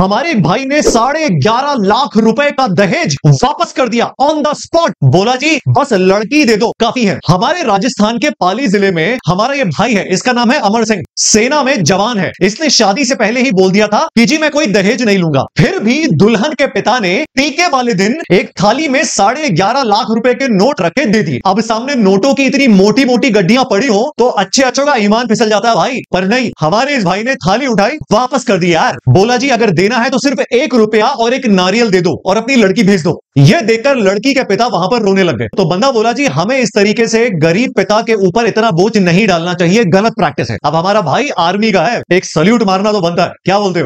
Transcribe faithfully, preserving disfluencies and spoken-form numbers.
हमारे एक भाई ने साढ़े ग्यारह लाख रुपए का दहेज वापस कर दिया ऑन द स्पॉट। बोला जी बस लड़की दे दो काफी है। हमारे राजस्थान के पाली जिले में हमारा ये भाई है, इसका नाम है अमर सिंह, सेना में जवान है। इसने शादी से पहले ही बोल दिया था कि जी मैं कोई दहेज नहीं लूंगा। फिर भी दुल्हन के पिता ने टीके वाले दिन एक थाली में साढ़े ग्यारह लाख रुपए के नोट रखे दे दी। अब सामने नोटों की इतनी मोटी मोटी गड्डियां पड़ी हो तो अच्छे अच्छों का ईमान फिसल जाता है भाई, पर नहीं, हमारे इस भाई ने थाली उठाई वापस कर दी यार। बोला जी अगर देना है तो सिर्फ एक रुपया और एक नारियल दे दो और अपनी लड़की भेज दो। यह देखकर लड़की के पिता वहां पर रोने लग गए। तो बंदा बोला जी हमें इस तरीके से गरीब पिता के ऊपर इतना बोझ नहीं डालना चाहिए, गलत प्रैक्टिस है। अब हमारा भाई आर्मी का है, एक सल्यूट मारना तो बनता है, क्या बोलते हो।